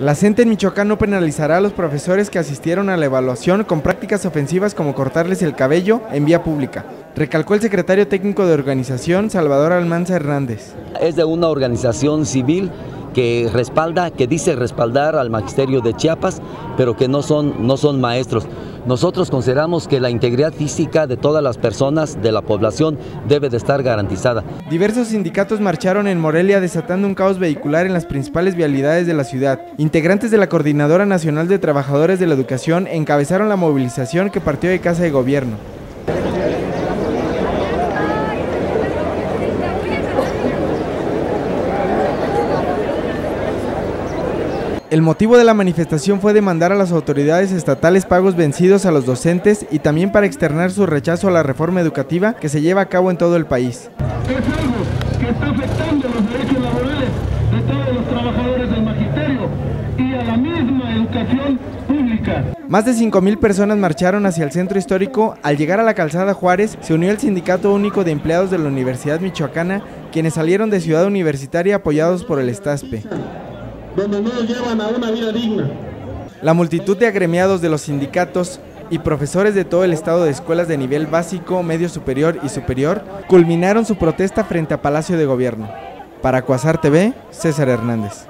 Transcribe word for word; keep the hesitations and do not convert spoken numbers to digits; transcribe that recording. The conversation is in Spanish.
La C N T E en Michoacán no penalizará a los profesores que asistieron a la evaluación con prácticas ofensivas como cortarles el cabello en vía pública, recalcó el secretario técnico de organización, Salvador Almanza Hernández. Es de una organización civil que respalda, que dice respaldar al magisterio de Chiapas, pero que no son, no son maestros. Nosotros consideramos que la integridad física de todas las personas de la población debe de estar garantizada. Diversos sindicatos marcharon en Morelia desatando un caos vehicular en las principales vialidades de la ciudad. Integrantes de la Coordinadora Nacional de Trabajadores de la Educación encabezaron la movilización que partió de Casa de Gobierno. El motivo de la manifestación fue demandar a las autoridades estatales pagos vencidos a los docentes y también para externar su rechazo a la reforma educativa que se lleva a cabo en todo el país. Es algo que está afectando los derechos laborales de todos los trabajadores del magisterio y a la misma educación pública. Más de cinco mil personas marcharon hacia el centro histórico. Al llegar a la Calzada Juárez, se unió el Sindicato Único de Empleados de la Universidad Michoacana, quienes salieron de Ciudad Universitaria apoyados por el STASPE. Donde no llevan a una vida digna. La multitud de agremiados de los sindicatos y profesores de todo el estado de escuelas de nivel básico, medio superior y superior culminaron su protesta frente a Palacio de Gobierno. Para Cuasar T V, César Hernández.